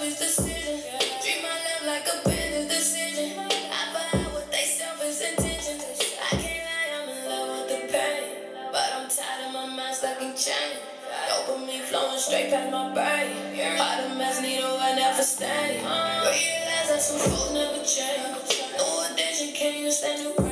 Dopamine flowing straight past my body. All the mess need over, I never stand. Realize that some fools never change. No addiction, can't even stand the rain.